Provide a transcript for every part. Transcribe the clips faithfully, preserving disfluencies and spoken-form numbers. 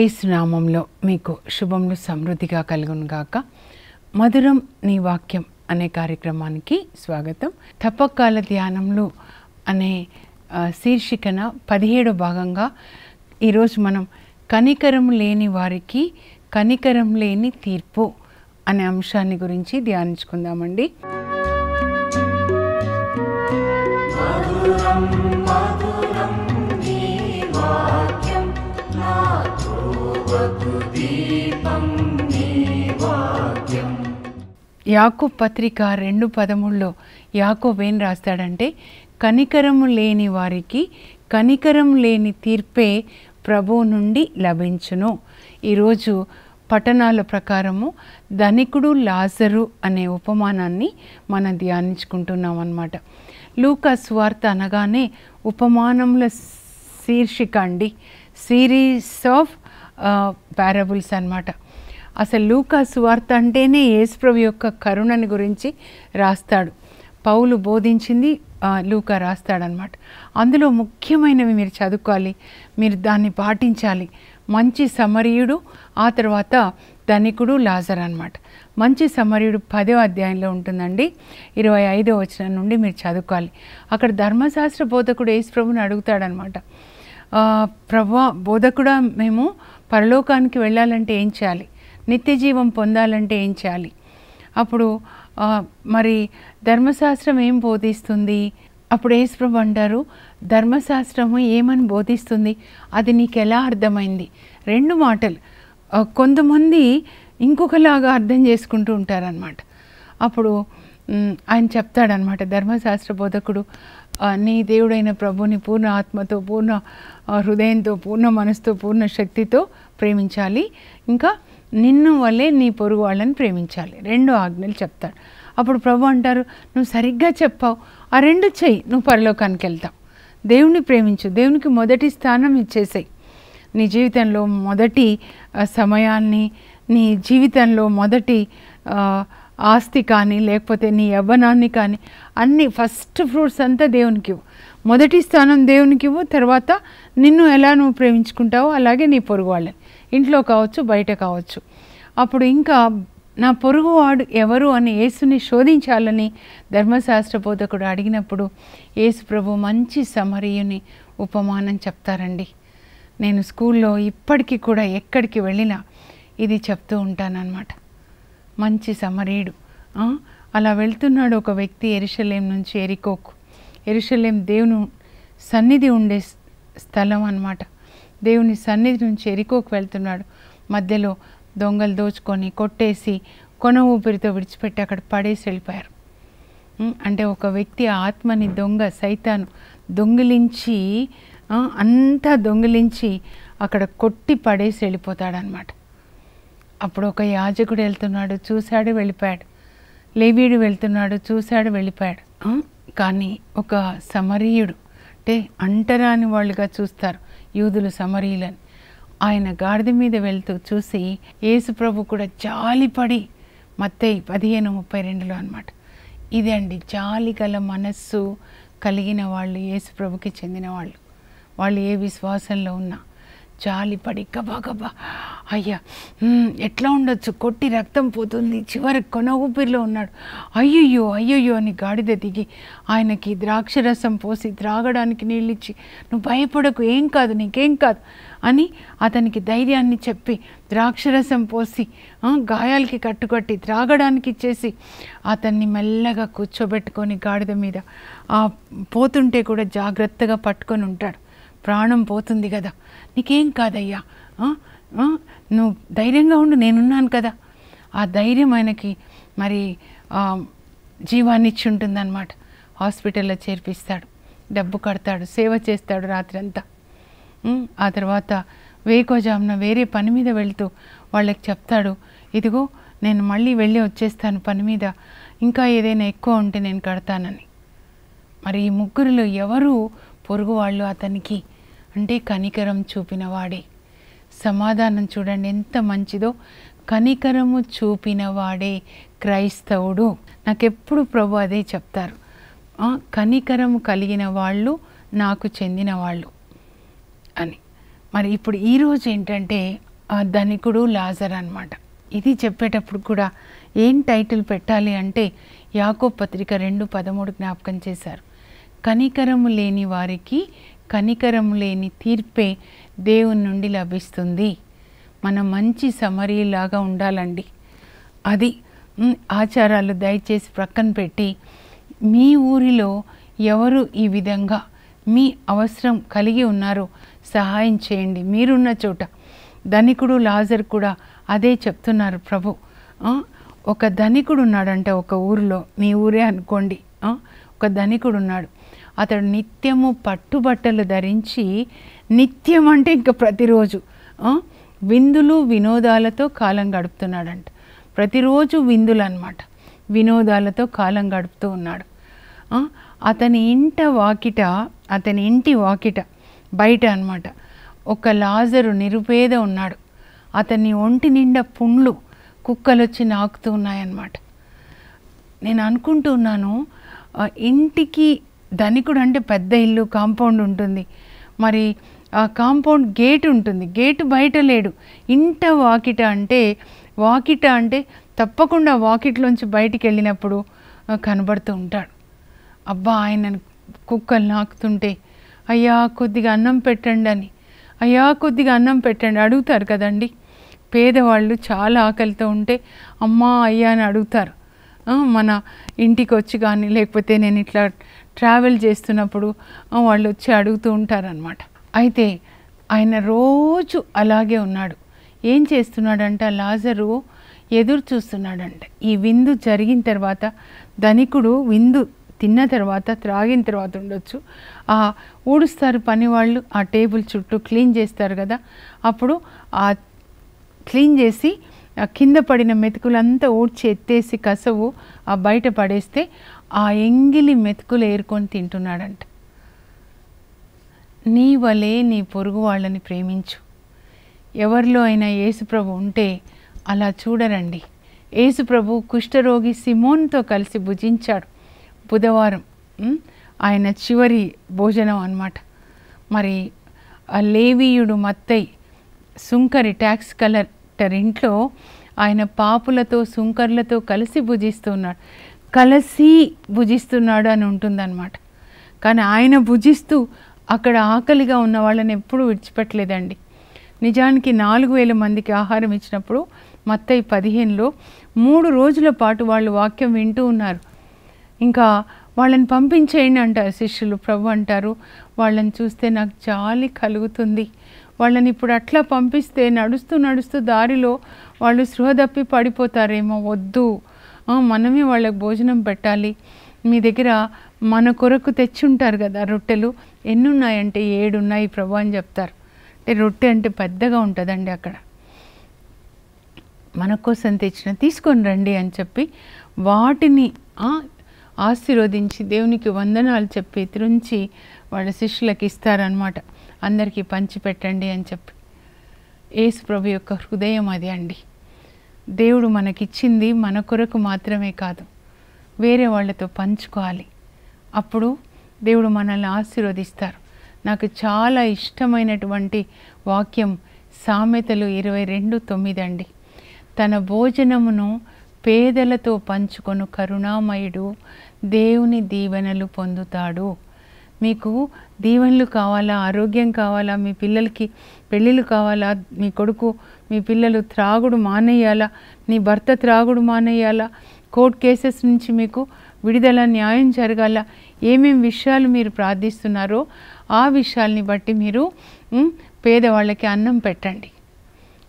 ఏసునామములో మీకు శుభములు సమృద్ధిగా కలుగును గాక. మధురం నీ వాక్యం అనే కార్యక్రమానికి స్వాగతం. తపకాల ధ్యానములు అనే శీర్షికన పదిహేడో భాగంగా ఈరోజు మనం కనికరం లేని వారికి కనికరం లేని తీర్పు అనే అంశాన్ని గురించి ధ్యానించుకుందామండి. యాకోబు పత్రిక రెండు పదమూడులో యాకోబు ఏం రాస్తాడంటే, కనికరము లేని వారికి కనికరం లేని తీర్పే ప్రభువు నుండి లభించును. ఈరోజు పఠనాల ప్రకారము ధనికుడు లాజరు అనే ఉపమానాన్ని మనం ధ్యానించుకుంటున్నాం అన్నమాట. లూకా సువార్త అనగానే ఉపమానముల శీర్షిక అండి, సిరీస్ ఆఫ్ పారబుల్స్ అన్నమాట. అసలు లూకా సువార్త అంటేనే యేసుప్రభు యొక్క కరుణని గురించి రాస్తాడు. పౌలు బోధించింది లూకా రాస్తాడనమాట. అందులో ముఖ్యమైనవి మీరు చదువుకోవాలి, మీరు దాన్ని పాటించాలి. మంచి సమరయుడు, ఆ తర్వాత ధనికుడు, లాజరు అన్నమాట. మంచి సమరయుడు పదో అధ్యాయంలో ఉంటుందండి, ఇరవై ఐదో వచనం నుండి మీరు చదువుకోవాలి. అక్కడ ధర్మశాస్త్ర బోధకుడు యేసుప్రభుని అడుగుతాడనమాట, ప్రభువా బోధకుడా, మేము పరలోకానికి వెళ్ళాలంటే ఏం చేయాలి, నిత్య జీవం పొందాలంటే ఏం చేయాలి? అప్పుడు మరి ధర్మశాస్త్రం ఏం బోధిస్తుంది? అప్పుడు యేసుప్రభు అంటారు, ధర్మశాస్త్రము ఏమని బోధిస్తుంది, అది నీకు ఎలా అర్థమైంది? రెండు మాటలు. కొంతమంది ఇంకొకలాగా అర్థం చేసుకుంటూ ఉంటారనమాట. అప్పుడు ఆయన చెప్తాడనమాట, ధర్మశాస్త్ర బోధకుడు, నీ దేవుడైన ప్రభుని పూర్ణ ఆత్మతో, పూర్ణ హృదయంతో, పూర్ణ మనసుతో, పూర్ణ శక్తితో ప్రేమించాలి, ఇంకా నిన్ను వల్లే నీ పొరుగు వాళ్ళని ప్రేమించాలి, రెండు ఆజ్ఞలు చెప్తాడు. అప్పుడు ప్రభు అంటారు, నువ్వు సరిగ్గా చెప్పావు, ఆ రెండు చెయ్యి, నువ్వు పరలోకానికి వెళ్తావు. దేవుని ప్రేమించు, దేవునికి మొదటి స్థానం ఇచ్చేసేయి, నీ జీవితంలో మొదటి సమయాన్ని, నీ జీవితంలో మొదటి ఆస్తి కానీ, లేకపోతే నీ యవ్వనాన్ని కానీ, అన్ని ఫస్ట్ ఫ్రూట్స్ అంతా దేవునికి ఇవ్వు, మొదటి స్థానం దేవునికి ఇవ్వు. తర్వాత నిన్ను ఎలా నువ్వు ప్రేమించుకుంటావో అలాగే నీ పొరుగు వాళ్ళని, ఇంట్లో కావచ్చు, బయట కావచ్చు. అప్పుడు ఇంకా నా పొరుగువాడు ఎవరు అని యేసుని శోధించాలని ధర్మశాస్త్ర బోధకుడు అడిగినప్పుడు యేసు ప్రభు మంచి సమరయుని ఉపమానం చెప్తారండి. నేను స్కూల్లో ఇప్పటికీ కూడా ఎక్కడికి వెళ్ళినా ఇది చెప్తూ ఉంటానన్నమాట. మంచి సమరయుడు అలా వెళ్తున్నాడు. ఒక వ్యక్తి యెరూషలేం నుంచి ఎరికోకు. యెరూషలేం దేవుని సన్నిధి ఉండే స్థలం అన్నమాట. దేవుని సన్నిధి నుంచి ఎరికోకు వెళ్తున్నాడు. మధ్యలో దొంగలు దోచుకొని, కొట్టేసి, కొన ఊపిరితో విడిచిపెట్టి అక్కడ పడేసి వెళ్ళిపోయారు. అంటే ఒక వ్యక్తి ఆత్మని దొంగ సైతాను దొంగిలించి, అంతా దొంగిలించి అక్కడ కొట్టి పడేసి వెళ్ళిపోతాడనమాట. అప్పుడు ఒక యాజకుడు వెళ్తున్నాడు, చూశాడు, వెళ్ళిపోయాడు. లేవీయుడు వెళ్తున్నాడు, చూశాడు, వెళ్ళిపోయాడు. కానీ ఒక సమరయుడు, అంటే అంటరాని వాళ్ళుగా చూస్తారు యూదులు సమరీయులని, ఆయన గాడిద మీద వెళ్తూ చూసి యేసుప్రభు కూడా జాలిపడి, మత్తయి పదిహేను ముప్పై రెండులో అనమాట. ఇది అండి, జాలి గల మనస్సు కలిగిన వాళ్ళు యేసుప్రభుకి చెందిన వాళ్ళు. వాళ్ళు ఏ విశ్వాసంలో ఉన్నా జాలిపడి గబా గబా, అయ్యా ఎట్లా ఉండొచ్చు, కొట్టి రక్తం పోతుంది, చివరికి కొన ఊపిరిలో ఉన్నాడు, అయ్యయ్యో అయ్యయ్యో అని గాడిద దిగి ఆయనకి ద్రాక్షరసం పోసి త్రాగడానికి నీళ్ళు ఇచ్చి, నువ్వు భయపడకు, ఏం కాదు, నీకేం కాదు అని అతనికి ధైర్యాన్ని చెప్పి, ద్రాక్షరసం పోసి, గాయాలకి కట్టుకట్టి, త్రాగడానికి ఇచ్చేసి, అతన్ని మెల్లగా కూర్చోబెట్టుకొని గాడిద మీద పోతుంటే కూడా జాగ్రత్తగా పట్టుకొని ఉంటాడు. ప్రాణం పోతుంది కదా, నీకేం కాదయ్యా, నువ్వు ధైర్యంగా ఉండు, నేనున్నాను కదా. ఆ ధైర్యం ఆయనకి మరి జీవాన్ని ఇచ్చి ఉంటుందన్నమాట. హాస్పిటల్లో చేర్పిస్తాడు, డబ్బు కడతాడు, సేవ చేస్తాడు రాత్రి అంతా. ఆ తర్వాత వేకోజామున వేరే పని మీద వెళ్తూ వాళ్ళకి చెప్తాడు, ఇదిగో నేను మళ్ళీ వెళ్ళి వచ్చేస్తాను పని మీద, ఇంకా ఏదైనా ఎక్కువ ఉంటే నేను కడతానని. మరి ఈ ముగ్గురులో ఎవరు పొరుగు వాళ్ళు? అతనికి అంటే కనికరం చూపినవాడే. సమాధానం చూడండి ఎంత మంచిదో, కనికరము చూపినవాడే క్రైస్తవుడు. నాకెప్పుడు ప్రభు అదే చెప్తారు, కనికరము కలిగిన వాళ్ళు నాకు చెందిన వాళ్ళు అని. మరి ఇప్పుడు ఈ రోజు ఏంటంటే ధనికుడు లాజర్ అన్నమాట. ఇది చెప్పేటప్పుడు కూడా ఏం టైటిల్ పెట్టాలి అంటే యాకోబు పత్రిక రెండు పదమూడు జ్ఞాపకం చేశారు. కనికరము లేని వారికి కనికరము లేని తీర్పే దేవుని నుండి లభిస్తుంది. మన మంచి సమరీలాగా ఉండాలండి. అది ఆచారాలు దయచేసి ప్రక్కన పెట్టి మీ ఊరిలో ఎవరు ఈ విధంగా మీ అవసరం కలిగి ఉన్నారో సహాయం చేయండి. మీరున్న చోట ధనికుడు లాజర్ కూడా అదే చెప్తున్నారు ప్రభు. ఒక ధనికుడు ఉన్నాడంటే ఒక ఊరిలో, మీ ఊరే అనుకోండి, ఒక ధనికుడు ఉన్నాడు. అతడు నిత్యము పట్టుబట్టలు ధరించి, నిత్యం అంటే ఇంకా ప్రతిరోజు విందులు వినోదాలతో కాలం గడుపుతున్నాడంట. ప్రతిరోజు విందులు అన్నమాట, వినోదాలతో కాలం గడుపుతూ ఉన్నాడు. అతని ఇంట వాకిట అతని ఇంటి వాకిట బయట అన్నమాట ఒక లాజరు నిరుపేద ఉన్నాడు. అతని ఒంటి నిండా పుండ్లు, కుక్కలు వచ్చి నాకుతూ ఉన్నాయన్నమాట. నేను అనుకుంటున్నాను, ఇంటికి ధనికుడు అంటే పెద్ద ఇల్లు, కాంపౌండ్ ఉంటుంది, మరి ఆ కాంపౌండ్ గేట్ ఉంటుంది, గేటు బయట లేడు. ఇంట వాకిట అంటే వాకిట అంటే తప్పకుండా వాకిట్లోంచి బయటికి వెళ్ళినప్పుడు కనబడుతూ ఉంటాడు. అబ్బా, ఆయన కుక్కలు నాకుతుంటే అయ్యా కొద్దిగా అన్నం పెట్టండి అని, అయ్యా కొద్దిగా అన్నం పెట్టండి అడుగుతారు కదండి. పేదవాళ్ళు చాలా ఆకలితో ఉంటే అమ్మా అయ్యా అని అడుగుతారు. మన ఇంటికి వచ్చి కానీ లేకపోతే నేను ఇట్లా ట్రావెల్ చేస్తున్నప్పుడు వాళ్ళు వచ్చి అడుగుతూ ఉంటారనమాట. అయితే ఆయన రోజు అలాగే ఉన్నాడు. ఏం చేస్తున్నాడంట, లాజరు ఎదురు చూస్తున్నాడంట. ఈ విందు జరిగిన తర్వాత, ధనికుడు విందు తిన్న తర్వాత, త్రాగిన తర్వాత ఉండొచ్చు, ఆ ఊడుస్తారు పనివాళ్ళు, ఆ టేబుల్ చుట్టూ క్లీన్ చేస్తారు కదా, అప్పుడు ఆ క్లీన్ చేసి కింద పడిన మెతుకులంతా ఊడ్చి ఎత్తేసి కసవు ఆ బయట పడేస్తే ఆ ఎంగిలి మెతుకులు ఏరుకొని తింటున్నాడంట. నీ వలే నీ పొరుగు వాళ్ళని ప్రేమించు. ఎవరిలో అయినా యేసుప్రభు ఉంటే అలా చూడరండి. యేసుప్రభు కుష్ఠరోగి సిమోన్తో కలిసి భుజించాడు బుధవారం, ఆయన చివరి భోజనం అన్నమాట. మరి ఆ లేవీయుడు మత్తయి సుంకరి ట్యాక్స్ కలెక్టర్ ఇంట్లో ఆయన పాపులతో సుంకర్లతో కలిసి భుజిస్తున్నాడు. కలిసి భుజిస్తున్నాడు అని ఉంటుందన్నమాట. కానీ ఆయన భుజిస్తూ అక్కడ ఆకలిగా ఉన్న వాళ్ళని ఎప్పుడూ విడిచిపెట్టలేదండి. నిజానికి నాలుగు వేల మందికి ఆహారం ఇచ్చినప్పుడు మత్తయి పదిహేనులో మూడు రోజుల పాటు వాళ్ళు వాక్యం వింటూ ఉన్నారు. ఇంకా వాళ్ళని పంపించేయండి అంటారు శిష్యులు. ప్రభు అంటారు, వాళ్ళని చూస్తే నాకు జాలి కలుగుతుంది, వాళ్ళని ఇప్పుడు అట్లా పంపిస్తే నడుస్తూ నడుస్తూ దారిలో వాళ్ళు స్పృహ తప్పి పడిపోతారేమో, వద్దు, మనమే వాళ్ళకి భోజనం పెట్టాలి. మీ దగ్గర మన కొరకు తెచ్చుంటారు కదా రొట్టెలు, ఎన్ని ఉన్నాయంటే ఏడు ఉన్నాయి ప్రభు అని చెప్తారు. అంటే రొట్టె అంటే పెద్దగా ఉంటుందండి, అక్కడ మన కోసం తెచ్చిన తీసుకొని రండి అని చెప్పి వాటిని ఆశీర్వదించి దేవునికి వందనాలు చెప్పి తిరుంచి వాళ్ళ శిష్యులకు ఇస్తారనమాట, అందరికీ పంచిపెట్టండి అని చెప్పి. యేసు ప్రభు యొక్క హృదయం అది అండి. దేవుడు మనకిచ్చింది మన కొరకు మాత్రమే కాదు, వేరే వాళ్ళతో పంచుకోవాలి. అప్పుడు దేవుడు మనల్ని ఆశీర్వదిస్తారు. నాకు చాలా ఇష్టమైనటువంటి వాక్యం సామెతలు ఇరవై రెండు తొమ్మిది అండి. తన భోజనమును పేదలతో పంచుకొను కరుణామయుడు దేవుని దీవెనలు పొందుతాడు. మీకు దీవెనలు కావాలా, ఆరోగ్యం కావాలా, మీ పిల్లలకి పెళ్ళిళ్ళు కావాలా, మీ కొడుకు మీ పిల్లలు త్రాగుడు మానేయాలా, నీ భర్త త్రాగుడు మానేయాలా, కోర్టు కేసెస్ నుంచి మీకు విడుదల, న్యాయం జరగాల, ఏమేమి విషయాలు మీరు ప్రార్థిస్తున్నారో ఆ విషయాల్ని బట్టి మీరు పేదవాళ్ళకి అన్నం పెట్టండి.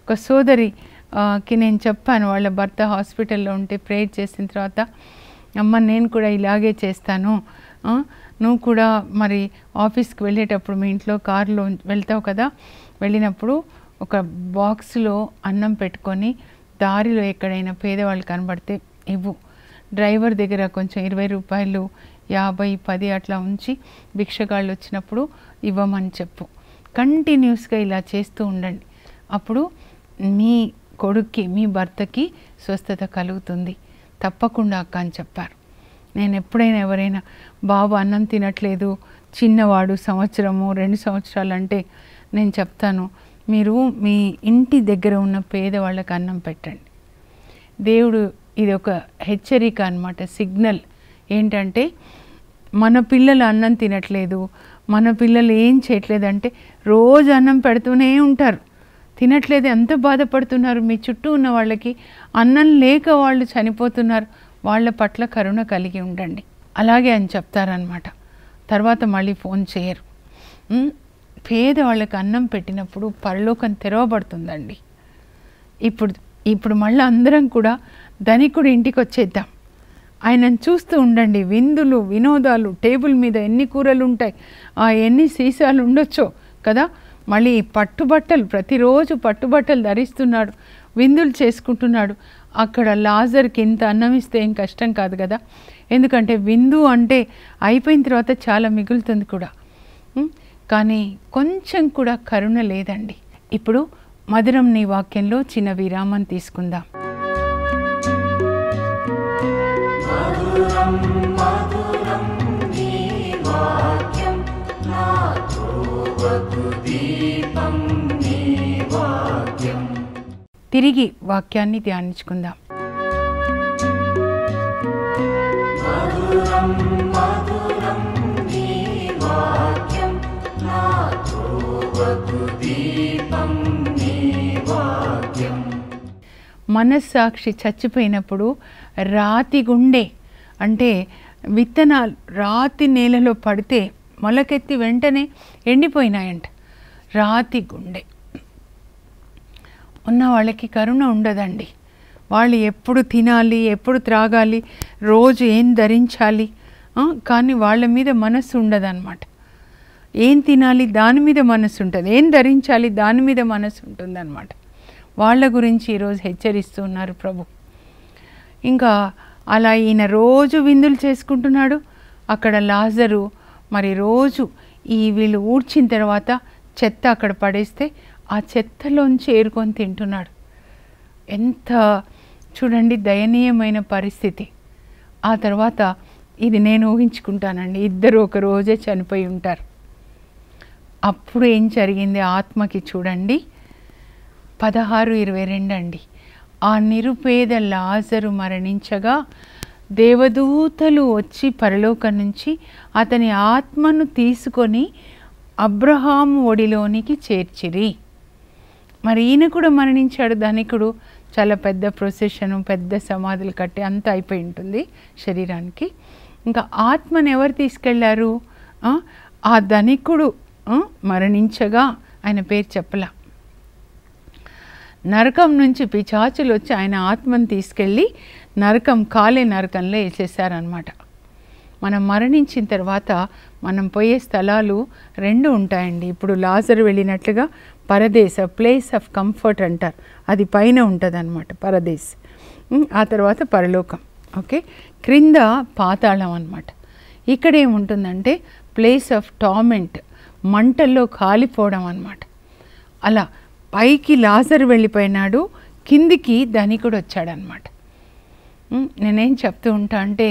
ఒక సోదరికి నేను చెప్పాను, వాళ్ళ భర్త హాస్పిటల్లో ఉంటే ప్రేయర్ చేసిన తర్వాత, అమ్మ నేను కూడా ఇలాగే చేస్తాను, నువ్వు కూడా మరి ఆఫీస్కి వెళ్ళేటప్పుడు మీ ఇంట్లో కారులో వెళ్తావు కదా, వెళ్ళినప్పుడు ఒక బాక్స్లో అన్నం పెట్టుకొని దారిలో ఎక్కడైనా పేదవాళ్ళు కనబడితే ఇవ్వు, డ్రైవర్ దగ్గర కొంచెం ఇరవై రూపాయలు యాభై పది అట్లా ఉంచి భిక్షగాళ్ళు వచ్చినప్పుడు ఇవ్వమని చెప్పు. కంటిన్యూస్గా ఇలా చేస్తూ ఉండండి. అప్పుడు మీ కొడుక్కి మీ భర్తకి స్వస్థత కలుగుతుంది తప్పకుండా అక్క అని చెప్పారు. నేను ఎప్పుడైనా ఎవరైనా బాబు అన్నం తినట్లేదు, చిన్నవాడు సంవత్సరము రెండు సంవత్సరాలు అంటే నేను చెప్తాను, మీరు మీ ఇంటి దగ్గర ఉన్న పేదవాళ్ళకి అన్నం పెట్టండి. దేవుడు ఇది ఒక హెచ్చరిక అన్నమాట, సిగ్నల్. ఏంటంటే మన పిల్లలు అన్నం తినట్లేదు, మన పిల్లలు ఏం చేయట్లేదంటే రోజు అన్నం పెడుతూనే ఉంటారు, తినట్లేదు, ఎంత బాధపడుతున్నారు. మీ చుట్టూ ఉన్న వాళ్ళకి అన్నం లేక వాళ్ళు చనిపోతున్నారు, వాళ్ళ పట్ల కరుణ కలిగి ఉండండి, అలాగే అని చెప్తారనమాట. తర్వాత మళ్ళీ ఫోన్ చేయరు. పేదవాళ్ళకి అన్నం పెట్టినప్పుడు పరలోకం తెరవబడుతుందండి. ఇప్పుడు ఇప్పుడు మళ్ళీ అందరం కూడా ధనికుడి ఇంటికి వచ్చేద్దాం, ఆయనను చూస్తూ ఉండండి. విందులు, వినోదాలు, టేబుల్ మీద ఎన్ని కూరలు ఉంటాయి, ఆ ఎన్ని సీసాలు ఉండొచ్చో కదా. మళ్ళీ పట్టుబట్టలు, ప్రతిరోజు పట్టుబట్టలు ధరిస్తున్నాడు, విందులు చేసుకుంటున్నాడు. అక్కడ లాజర్కి ఇంత అన్నం ఇస్తే ఏం కష్టం కాదు కదా, ఎందుకంటే విందు అంటే అయిపోయిన తర్వాత చాలా మిగులుతుంది కూడా. కానీ కొంచెం కూడా కరుణ లేదండి. ఇప్పుడు మధురం నీ వాక్యంలో చిన్న విరామం తీసుకుందాం. తిరిగి వాక్యాన్ని ధ్యానించుకుందాం. మనస్సాక్షి చచ్చిపోయినప్పుడు రాతి గుండె అంటే విత్తనాలు రాతి నేలలో పడితే మొలకెత్తి వెంటనే ఎండిపోయినాయంట. రాతి గుండె ఉన్న వాళ్ళకి కరుణ ఉండదండి. వాళ్ళు ఎప్పుడు తినాలి, ఎప్పుడు త్రాగాలి, రోజు ఏం ధరించాలి, కానీ వాళ్ళ మీద మనస్సు ఉండదన్నమాట. ఏం తినాలి దాని మీద మనసు ఉంటుంది, ఏం ధరించాలి దాని మీద మనసు ఉంటుందన్నమాట. వాళ్ళ గురించి ఈరోజు హెచ్చరిస్తూ ఉన్నారు ప్రభు. ఇంకా అలా ఈయన రోజు విందులు చేసుకుంటున్నాడు. అక్కడ లాజరు మరి రోజు ఈ వీళ్ళు ఊడ్చిన తర్వాత చెత్త అక్కడ పడేస్తే ఆ చెత్తలోంచి ఏరుకొని తింటున్నాడు. ఎంత చూడండి దయనీయమైన పరిస్థితి. ఆ తర్వాత ఇది నేను ఊహించుకుంటానండి, ఇద్దరు ఒక రోజే చనిపోయి ఉంటారు. అప్పుడు ఏం జరిగింది ఆత్మకి చూడండి, పదహారు ఇరవై రెండు అండి. ఆ నిరుపేద లాజరు మరణించగా దేవదూతలు వచ్చి పరలోకం నుంచి అతని ఆత్మను తీసుకొని అబ్రహాము ఒడిలోనికి చేర్చిరి. మరి ఈయన కూడా మరణించాడు, ధనికుడు. చాలా పెద్ద ప్రొసెషను, పెద్ద సమాధులు కట్టి అంతా అయిపోయి ఉంటుంది శరీరానికి. ఇంకా ఆత్మను ఎవరు తీసుకెళ్లారు? ఆ ధనికుడు మరణించగా, ఆయన పేరు చెప్పలా, నరకం నుంచి పిచాచులు వచ్చి ఆయన ఆత్మను తీసుకెళ్ళి నరకం కాలే నరకంలో వేసేసారనమాట. మనం మరణించిన తర్వాత మనం పోయే స్థలాలు రెండు ఉంటాయండి. ఇప్పుడు లాజరు వెళ్ళినట్లుగా పరదేశ, ప్లేస్ ఆఫ్ కంఫర్ట్ అంటారు, అది పైన ఉంటుంది అనమాట పరదేశ్. ఆ తర్వాత పరలోకం, ఓకే, క్రింద పాతాళం అనమాట. ఇక్కడ ఏముంటుందంటే ప్లేస్ ఆఫ్ టార్మెంట్, మంటల్లో కాలిపోవడం అన్నమాట. అలా పైకి లాజరు వెళ్ళిపోయినాడు, కిందికి ధనికుడు వచ్చాడనమాట. నేనేం చెప్తూ ఉంటా అంటే,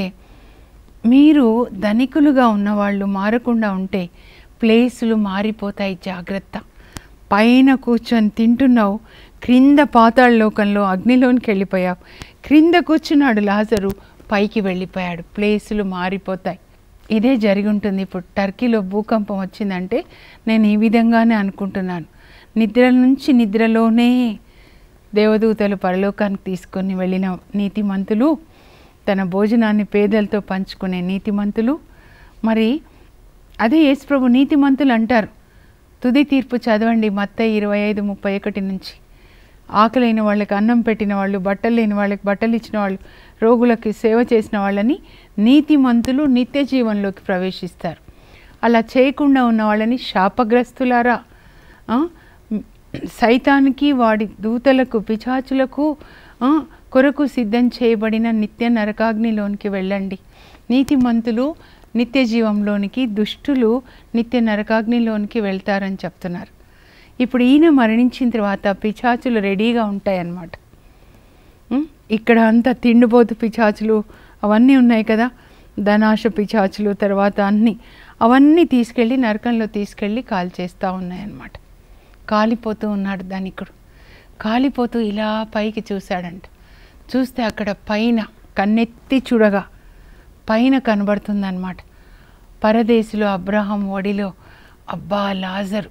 మీరు ధనికులుగా ఉన్నవాళ్ళు మారకుండా ఉంటే ప్లేసులు మారిపోతాయి, జాగ్రత్త. పైన కూర్చొని తింటున్నావు, క్రింద పాతాళలోకంలో అగ్నిలోనికి వెళ్ళిపోయావు. క్రింద కూర్చున్నాడు లాజరు, పైకి వెళ్ళిపోయాడు, ప్లేసులు మారిపోతాయి. ఇదే జరిగి ఉంటుంది. ఇప్పుడు టర్కీలో భూకంపం వచ్చిందంటే నేను ఈ విధంగానే అనుకుంటున్నాను, నిద్ర నుంచి నిద్రలోనే దేవదూతలు పరలోకానికి తీసుకొని వెళ్ళిన నీతిమంతులు, తన భోజనాన్ని పేదలతో పంచుకునే నీతిమంతులు, మరి అదే యేసుప్రభు నీతిమంతులు అంటారు. తుది తీర్పు చదవండి మత్తయి ఇరవై ఐదు ముప్పై ఒకటి నుంచి. ఆకలైన వాళ్ళకి అన్నం పెట్టిన వాళ్ళు, బట్టలు లేని వాళ్ళకి బట్టలు ఇచ్చిన వాళ్ళు, రోగులకి సేవ చేసిన వాళ్ళని నీతిమంతులు నిత్య జీవంలోకి ప్రవేశిస్తారు. అలా చేయకుండా ఉన్న వాళ్ళని శాపగ్రస్తులారా, సైతానికి వాడి దూతలకు, పిచాచులకు కొరకు సిద్ధం చేయబడిన నిత్య నరకాగ్నిలోనికి వెళ్ళండి. నీతిమంతులు నిత్య జీవంలోనికి, దుష్టులు నిత్య నరకాగ్నిలోనికి వెళ్తారని చెప్తున్నారు. ఇప్పుడు ఈయన మరణించిన తర్వాత పిచాచులు రెడీగా ఉంటాయన్నమాట. ఇక్కడ అంతా తిండిపోతు పిచాచులు అవన్నీ ఉన్నాయి కదా, ధనాశ పిచాచులు, తర్వాత అన్నీ అవన్నీ తీసుకెళ్ళి నరకంలో తీసుకెళ్ళి కాల్చేస్తూ ఉన్నాయన్నమాట. కాలిపోతూ ఉన్నాడు ధనికుడు. కాలిపోతూ ఇలా పైకి చూశాడంట. చూస్తే అక్కడ పైన కన్నెత్తి చూడగా పైన కనబడుతుందన్నమాట. పరదేశిలో అబ్రహం ఒడిలో అబ్బా లాజరు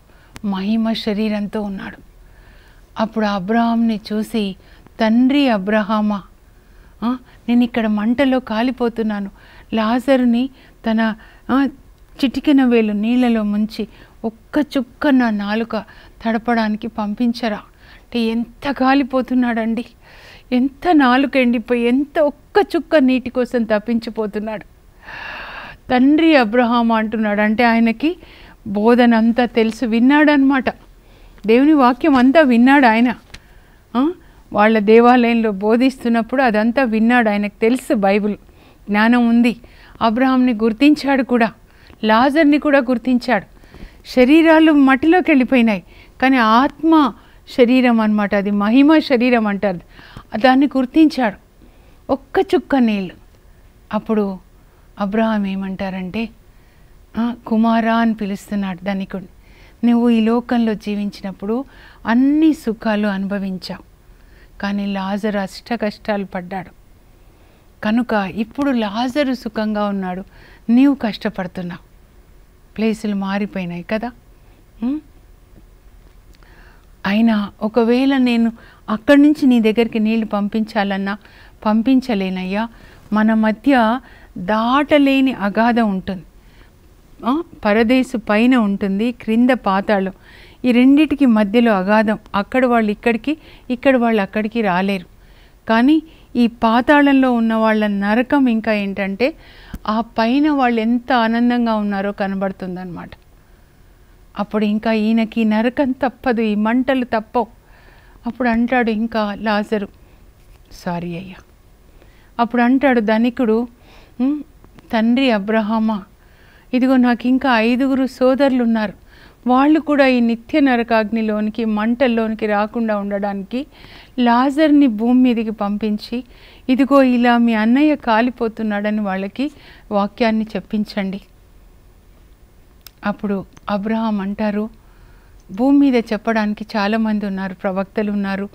మహిమ శరీరంతో ఉన్నాడు. అప్పుడు అబ్రహాంని చూసి, తండ్రి అబ్రహామా, నేను ఇక్కడ మంటలో కాలిపోతున్నాను, లాజరుని తన చిటికిన వేలు నీళ్ళలో ముంచి ఒక్క చుక్క నా నాలుక తడపడానికి పంపించరా అంటే ఎంత కాలిపోతున్నాడండి, ఎంత నాలుక ఎండిపోయి ఎంత ఒక్క చుక్క నీటి కోసం తప్పించిపోతున్నాడు. తండ్రి అబ్రహామా అంటున్నాడు. అంటే ఆయనకి బోధన అంతా తెలుసు, విన్నాడనమాట. దేవుని వాక్యం అంతా విన్నాడు ఆయన. వాళ్ళ దేవాలయంలో బోధిస్తున్నప్పుడు అదంతా విన్నాడు, ఆయనకు తెలుసు, బైబిల్ జ్ఞానం ఉంది. అబ్రహాంని గుర్తించాడు కూడా, లాజర్ని కూడా గుర్తించాడు. శరీరాలు మట్టిలోకి వెళ్ళిపోయినాయి, కానీ ఆత్మ శరీరం అన్నమాట, అది మహిమ శరీరం అంటారు, దాన్ని గుర్తించాడు. ఒక్క చుక్క నీళ్ళు. అప్పుడు అబ్రహాం ఏమంటారంటే, కుమారా అని పిలుస్తున్నాడు ధనికుడు. నువ్వు ఈ లోకంలో జీవించినప్పుడు అన్ని సుఖాలు అనుభవించావు, కానీ లాజరు అష్ట కష్టాలు పడ్డాడు. కనుక ఇప్పుడు లాజరు సుఖంగా ఉన్నాడు, నీవు కష్టపడుతున్నావు. ప్లేసులు మారిపోయినాయి కదా. అయినా ఒకవేళ నేను అక్కడి నుంచి నీ దగ్గరికి నీళ్లు పంపించాలన్నా పంపించలేనయ్యా. మన మధ్య దాటలేని అగాధం ఉంటుంది. పరదేశు పైన ఉంటుంది, క్రింద పాతాళం. ఈ రెండిటికి మధ్యలో అగాధం. అక్కడ వాళ్ళు ఇక్కడికి, ఇక్కడ వాళ్ళు అక్కడికి రాలేరు. కానీ ఈ పాతాళంలో ఉన్న వాళ్ళ నరకం ఇంకా ఏంటంటే, ఆ పైన వాళ్ళు ఎంత ఆనందంగా ఉన్నారో కనబడుతుందన్నమాట. అప్పుడు ఇంకా ఈయనకి నరకం తప్పదు, ఈ మంటలు తప్పవు. అప్పుడు అంటాడు ఇంకా లాజరు, సారీ అయ్యా. అప్పుడు అంటాడు ధనికుడు, తండ్రి అబ్రహామా, ఇదిగో నాకు ఇంకా ఐదుగురు సోదరులు ఉన్నారు, వాళ్ళు కూడా ఈ నిత్య నరకాగ్నిలోనికి మంటల్లోనికి రాకుండా ఉండడానికి లాజర్ని భూమి మీదకి పంపించి, ఇదిగో ఇలా మీ అన్నయ్య కాలిపోతున్నాడని వాళ్ళకి వాక్యాన్ని చెప్పించండి. అప్పుడు అబ్రహాం అంటారు, భూమి మీద చెప్పడానికి చాలామంది ఉన్నారు, ప్రవక్తలు ఉన్నారు,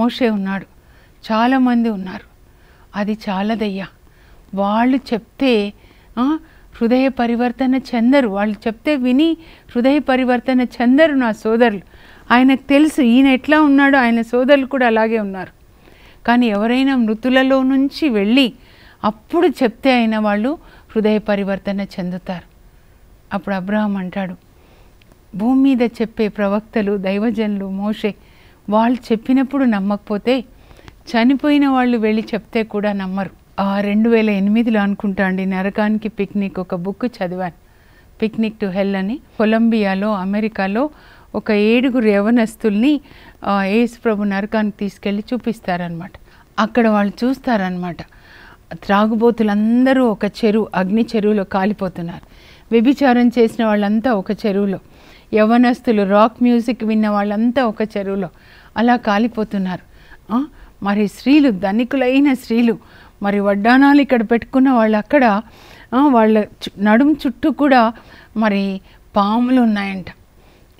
మోషే ఉన్నాడు, చాలామంది ఉన్నారు, అది చాలదయ్యా. వాళ్ళు చెప్తే హృదయ పరివర్తన చెందరు, వాళ్ళు చెప్తే విని హృదయ పరివర్తన చెందరు నా సోదరులు. ఆయనకు తెలుసు ఈయన ఎట్లా ఉన్నాడో, ఆయన సోదరులు కూడా అలాగే ఉన్నారు. కానీ ఎవరైనా మృతులలో నుంచి వెళ్ళి అప్పుడు చెప్తే అయినా వాళ్ళు హృదయ పరివర్తన చెందుతారు. అప్పుడు అబ్రహాం అంటాడు, భూమి మీద చెప్పే ప్రవక్తలు, దైవజనులు, మోషే వాళ్ళు చెప్పినప్పుడు నమ్మకపోతే చనిపోయిన వాళ్ళు వెళ్ళి చెప్తే కూడా నమ్మరు. ఆ రెండు వేల ఎనిమిదిలో అనుకుంటా అండి, నరకానికి పిక్నిక్ ఒక బుక్ చదివాను, పిక్నిక్ టు హెల్ అని. కొలంబియాలో అమెరికాలో ఒక ఏడుగురు యవనస్తుల్ని యేసు ప్రభు నరకానికి తీసుకెళ్ళి చూపిస్తారనమాట. అక్కడ వాళ్ళు చూస్తారనమాట, త్రాగుబోతులందరూ ఒక చెరువు, అగ్ని చెరువులో కాలిపోతున్నారు. వ్యభిచారం చేసిన వాళ్ళంతా ఒక చెరువులో, యవనస్తులు రాక్ మ్యూజిక్ విన్న వాళ్ళంతా ఒక చెరువులో అలా కాలిపోతున్నారు. మరి స్త్రీలు, ధనికులైన స్త్రీలు, మరి వడ్డానాలు ఇక్కడ పెట్టుకున్న వాళ్ళు అక్కడ, వాళ్ళ నడుము చుట్టూ కూడా మరి పాములు ఉన్నాయంట.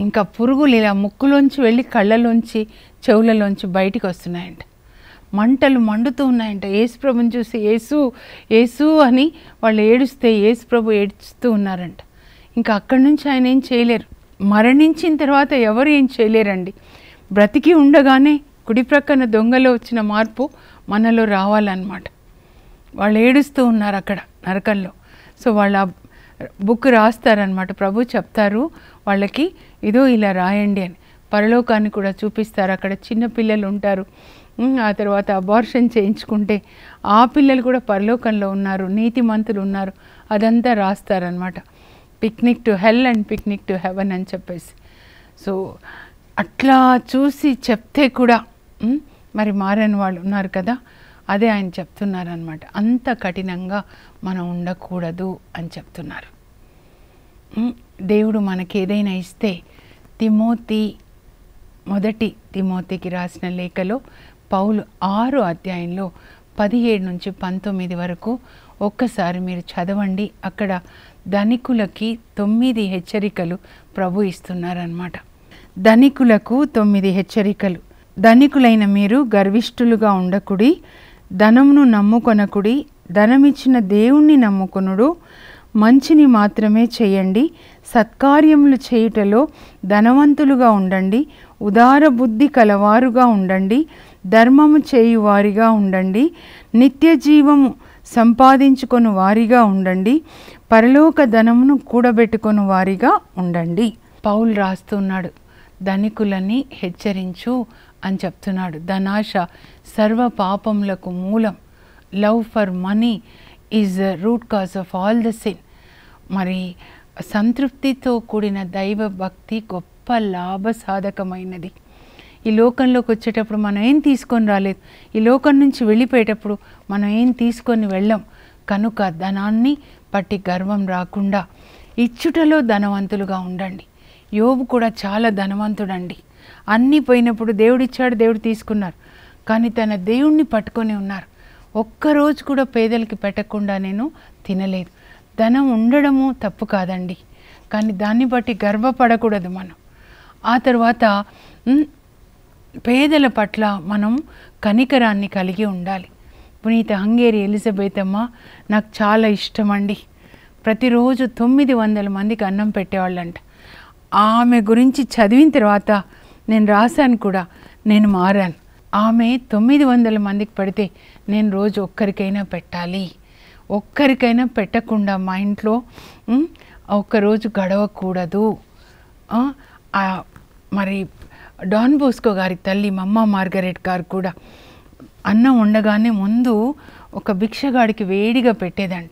ఇంకా పురుగులు ఇలా ముక్కులోంచి వెళ్ళి కళ్ళలోంచి చెవులలోంచి బయటికి వస్తున్నాయంట. మంటలు మండుతూ ఉన్నాయంట. యేసు ప్రభుని చూసి యేసు యేసు అని వాళ్ళు ఏడుస్తే యేసు ప్రభు ఏడుస్తూ ఉన్నారంట. ఇంకా అక్కడి నుంచి ఆయన ఏం చేయలేరు. మరణించిన తర్వాత ఎవరు ఏం చేయలేరండి. బ్రతికి ఉండగానే కుడి ప్రక్కన దొంగలో వచ్చిన మార్పు మనలో రావాలన్నమాట. వాళ్ళు ఏడుస్తూ ఉన్నారు అక్కడ నరకంలో. సో వాళ్ళ బుక్ రాస్తారనమాట, ప్రభు చెప్తారు వాళ్ళకి, ఇదో ఇలా రాయండి అని. పరలోకాన్ని కూడా చూపిస్తారు. అక్కడ చిన్న పిల్లలు ఉంటారు, ఆ తర్వాత అబార్షన్ చేయించుకుంటే ఆ పిల్లలు కూడా పరలోకంలో ఉన్నారు, నీతిమంతులు ఉన్నారు, అదంతా రాస్తారనమాట. Picnic to hell and picnic to heaven అని చెప్పేసి. సో అట్లా చూసి చెప్తే కూడా మరి మారని వాళ్ళు ఉన్నారు కదా. అదే ఆయన చెప్తున్నారనమాట, అంత కఠినంగా మనం ఉండకూడదు అని చెప్తున్నారు. దేవుడు మనకి ఏదైనా ఇస్తే, తిమోతి మొదటి తిమోతికి రాసిన లేఖలో పౌలు ఆరో అధ్యాయంలో పదిహేడు నుంచి పంతొమ్మిది వరకు ఒక్కసారి మీరు చదవండి. అక్కడ ధనికులకి తొమ్మిది హెచ్చరికలు ప్రభు ఇస్తున్నారనమాట. ధనికులకు తొమ్మిది హెచ్చరికలు. ధనికులైన మీరు గర్విష్ఠులుగా ఉండకుడి, ధనమును నమ్ముకొనకుడి, ధనమిచ్చిన దేవుణ్ణి నమ్ముకొనుడు. మంచిని మాత్రమే చేయండి, సత్కార్యములు చేయుటలో ధనవంతులుగా ఉండండి, ఉదార బుద్ధి కలవారుగా ఉండండి, ధర్మము చేయువారిగా ఉండండి, నిత్య జీవము సంపాదించుకొని వారిగా ఉండండి, పరలోక ధనమును కూడబెట్టుకొని వారిగా ఉండండి. పౌలు రాస్తున్నాడు, ధనికులని హెచ్చరించు అని చెప్తున్నాడు. ధనాశ సర్వ పాపములకు మూలం. Love for money is the root cause of all the sin. మరి సంతృప్తితో కూడిన దైవ భక్తి గొప్ప లాభ సాధకమైనది. ఈ లోకంలోకి వచ్చేటప్పుడు మనం ఏం తీసుకొని రాలేదు, ఈ లోకం నుంచి వెళ్ళిపోయేటప్పుడు మనం ఏం తీసుకొని వెళ్ళాం. కనుక ధనాన్ని పట్టి గర్వం రాకుండా ఇచ్చుటలో ధనవంతులుగా ఉండండి. యోబు కూడా చాలా ధనవంతుడండి. అన్నీ పోయినప్పుడు దేవుడిచ్చాడు, దేవుడు తీసుకున్నారు, కానీ తన దేవుణ్ణి పట్టుకొని ఉన్నారు. ఒక్కరోజు కూడా పేదలకి పెట్టకుండా నేను తినలేదు. ధనం ఉండడము తప్పు కాదండి, కానీ దాన్ని బట్టి గర్వపడకూడదు మనం. ఆ తర్వాత పేదల పట్ల మనం కనికరాన్ని కలిగి ఉండాలి. పునీత హంగేరి ఎలిజబెత్ అమ్మ నాకు చాలా ఇష్టమండి. ప్రతిరోజు తొమ్మిది వందల మందికి అన్నం పెట్టేవాళ్ళంట. ఆమె గురించి చదివిన తర్వాత నేను రాశాను కూడా, నేను మారాను. ఆమె తొమ్మిది వందల మందికి పెడితే నేను రోజు ఒక్కరికైనా పెట్టాలి, ఒక్కరికైనా పెట్టకుండా మా ఇంట్లో ఒక్కరోజు గడవకూడదు. మరి డాన్ బోస్కో గారి తల్లి మమ్మ మార్గరెట్ గారు కూడా అన్నం ఉండగానే ముందు ఒక భిక్షగాడికి వేడిగా పెట్టేదంట.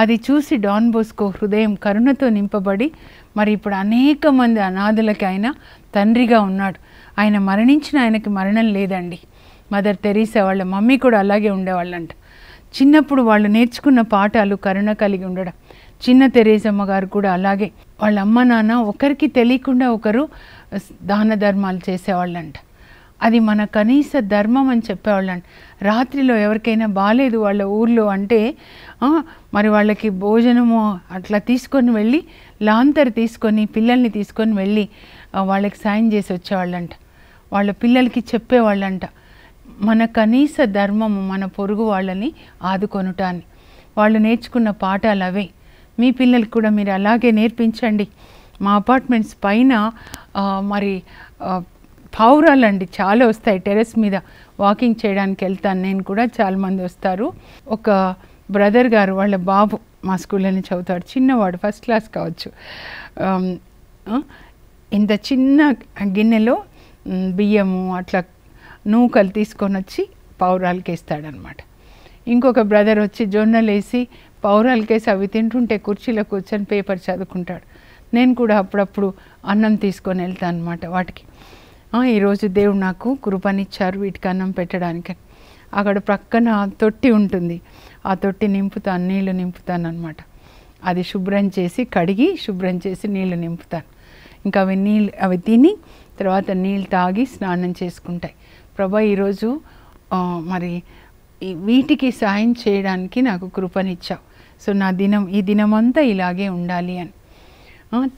అది చూసి డాన్ బోస్కో హృదయం కరుణతో నింపబడి మరి ఇప్పుడు అనేక మంది అనాథులకి ఆయన తండ్రిగా ఉన్నాడు. ఆయన మరణించిన ఆయనకి మరణం లేదండి. మదర్ తెరీసా వాళ్ళ మమ్మీ కూడా అలాగే ఉండేవాళ్ళంట. చిన్నప్పుడు వాళ్ళు నేర్చుకున్న పాఠాలు కరుణ కలిగి ఉండడం. చిన్న తెరీసమ్మ గారు కూడా అలాగే వాళ్ళ అమ్మ నాన్న ఒకరికి తెలియకుండా ఒకరు దాన ధర్మాలు చేసేవాళ్ళంట. అది మన కనీస ధర్మం అని చెప్పేవాళ్ళంట. రాత్రిలో ఎవరికైనా బాగాలేదు వాళ్ళ ఊర్లో అంటే మరి వాళ్ళకి భోజనము అట్లా తీసుకొని వెళ్ళి లాంతరు తీసుకొని పిల్లల్ని తీసుకొని వెళ్ళి వాళ్ళకి సాయం చేసి వచ్చేవాళ్ళంట. వాళ్ళ పిల్లలకి చెప్పేవాళ్ళంట మన కనీస ధర్మము మన పొరుగు వాళ్ళని ఆదుకొనుటాన్ని. వాళ్ళు నేర్చుకున్న పాఠాలు అవే. మీ పిల్లలకు కూడా మీరు అలాగే నేర్పించండి. మా అపార్ట్మెంట్స్ పైన మరి పావురాలండి చాలా వస్తాయి. టెరెస్ మీద వాకింగ్ చేయడానికి వెళ్తాను నేను కూడా, చాలామంది వస్తారు. ఒక బ్రదర్ గారు వాళ్ళ బాబు మా స్కూల్లోనే చదువుతాడు, చిన్నవాడు, ఫస్ట్ క్లాస్ కావచ్చు. ఇంత చిన్న గిన్నెలో బియ్యము అట్లా నూకలు తీసుకొని వచ్చి పావురాలకి వేస్తాడనమాట. ఇంకొక బ్రదర్ వచ్చి జొన్నలు వేసి పావురాలకేసి అవి తింటుంటే కుర్చీలో కూర్చొని పేపర్ చదువుకుంటాడు. నేను కూడా అప్పుడప్పుడు అన్నం తీసుకొని వెళ్తాను అనమాట వాటికి. ఈరోజు దేవుడు నాకు కృపనిచ్చారు వీటికి అన్నం పెట్టడానికి. అక్కడ ప్రక్కన తొట్టి ఉంటుంది, ఆ తొట్టి నింపుతాను, నీళ్లు నింపుతాను అనమాట. అది శుభ్రం చేసి కడిగి శుభ్రం చేసి నీళ్లు నింపుతాను. ఇంకా అవి నీళ్ళు అవి తిని తర్వాత నీళ్ళు తాగి స్నానం చేసుకుంటాయి. ప్రభా ఈరోజు మరి వీటికి సాయం చేయడానికి నాకు కృపనిచ్చావు, సో నా దినం ఈ దినమంతా ఇలాగే ఉండాలి అని.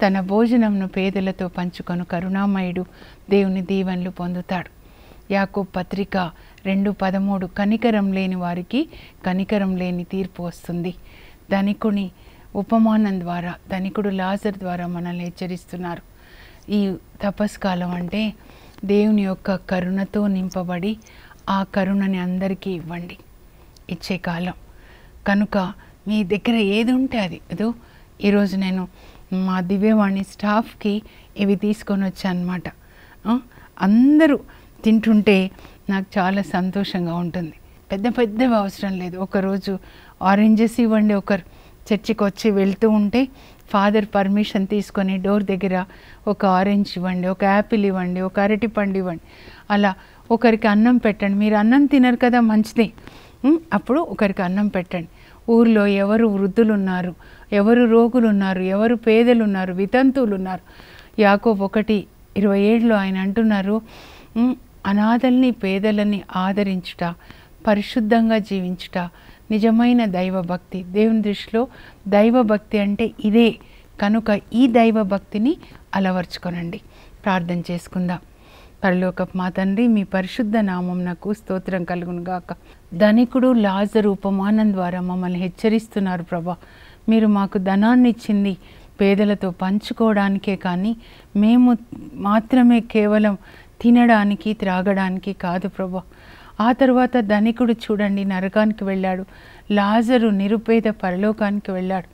తన భోజనంను పేదలతో పంచుకొను కరుణామయుడు దేవుని దీవెనలు పొందుతాడు. యాకోబు పత్రిక రెండు పదమూడు కనికరం లేని వారికి కనికరం లేని తీర్పు వస్తుంది. ధనికుని ఉపమానం ద్వారా ధనికుడు లాజర్ ద్వారా మనల్ని హెచ్చరిస్తున్నారు. ఈ తపస్కాలం అంటే దేవుని యొక్క కరుణతో నింపబడి ఆ కరుణని అందరికీ ఇవ్వండి, ఇచ్చే కాలం. కనుక మీ దగ్గర ఏది ఉంటే అది. అదో ఈరోజు నేను మా దివ్యవాణి స్టాఫ్కి ఇవి తీసుకొని వచ్చాను అనమాట. అందరూ తింటుంటే నాకు చాలా సంతోషంగా ఉంటుంది. పెద్ద పెద్దవి అవసరం లేదు. ఒకరోజు ఆరెంజెస్ ఇవ్వండి, ఒకరు చర్చికి వచ్చి వెళ్తూ ఉంటే ఫాదర్ పర్మిషన్ తీసుకొని డోర్ దగ్గర ఒక ఆరెంజ్ ఇవ్వండి, ఒక యాపిల్ ఇవ్వండి, ఒక అరటి పండు ఇవ్వండి. అలా ఒకరికి అన్నం పెట్టండి. మీరు అన్నం తినరు కదా, మంచిది, అప్పుడు ఒకరికి అన్నం పెట్టండి. ఊర్లో ఎవరు వృద్ధులు ఉన్నారు, ఎవరు రోగులు ఉన్నారు, ఎవరు పేదలు ఉన్నారు, వితంతువులు ఉన్నారు. యాకోబు ఒకటి ఇరవై ఏడులో ఆయన అంటున్నారు, అనాథల్ని పేదలని ఆదరించుట, పరిశుద్ధంగా జీవించుట నిజమైన దైవభక్తి. దేవుని దృష్టిలో దైవభక్తి అంటే ఇదే. కనుక ఈ దైవభక్తిని అలవర్చుకొనండి. ప్రార్థన చేసుకుందాం. పరలోకపు మా తండ్రి, మీ పరిశుద్ధ నామం నాకు స్తోత్రం కలుగునుగాక. ధనికుడు లాజరు ఉపమానం ద్వారా మమ్మల్ని హెచ్చరిస్తున్నారు ప్రభా. మీరు మాకు ధనాన్ని ఇచ్చింది పేదలతో పంచుకోవడానికే, కానీ మేము మాత్రమే కేవలం తినడానికి త్రాగడానికి కాదు ప్రభా. ఆ తర్వాత ధనికుడు చూడండి నరకానికి వెళ్ళాడు, లాజరు నిరుపేద పరలోకానికి వెళ్ళాడు.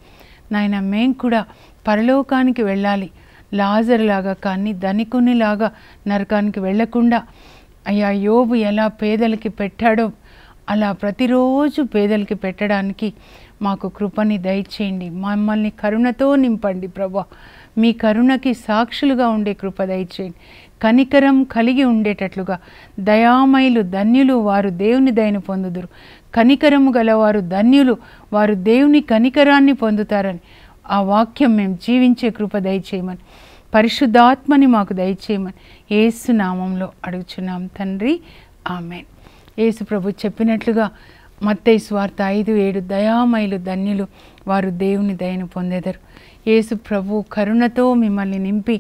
నాయన మేము కూడా పరలోకానికి వెళ్ళాలి, లాజరులాగా కానీ ధనికునిలాగా నరకానికి వెళ్ళకుండా, అయ్యా యోబు ఎలా పేదలకి పెట్టాడో అలా ప్రతిరోజు పేదలకి పెట్టడానికి మాకు కృపని దయచేయండి. మమ్మల్ని కరుణతో నింపండి ప్రభా. మీ కరుణకి సాక్షులుగా ఉండే కృప దయచేయండి. కనికరం కలిగి ఉండేటట్లుగా, దయామయులు ధన్యులు వారు దేవుని దయను పొందుదురు, కనికరము గలవారు ధన్యులు వారు దేవుని కనికరాన్ని పొందుతారని ఆ వాక్యం మేము జీవించే కృప దయచేయమని, పరిశుద్ధాత్మని మాకు దయచేయమని యేసు నామంలో అడుగుచున్నాం తండ్రి, ఆమెన్. యేసు ప్రభు చెప్పినట్లుగా మత్తయి సువార్త ఐదు ఏడు దయామయులు ధన్యులు వారు దేవుని దయను పొందెదరు. యేసు ప్రభు కరుణతో మిమ్మల్ని నింపి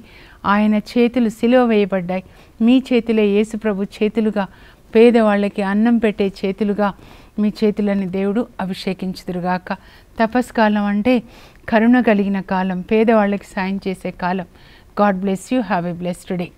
ఆయన చేతులు సిలువ వేయబడ్డాయి. మీ చేతులే యేసు ప్రభు చేతులుగా, పేదవాళ్ళకి అన్నం పెట్టే చేతులుగా మీ చేతులని దేవుడు అభిషేకించుదురుగాక. తపస్కాలం అంటే కరుణ కలిగిన కాలం, పేదవాళ్ళకి సాయం చేసే కాలం. God bless you. Have a blessed day.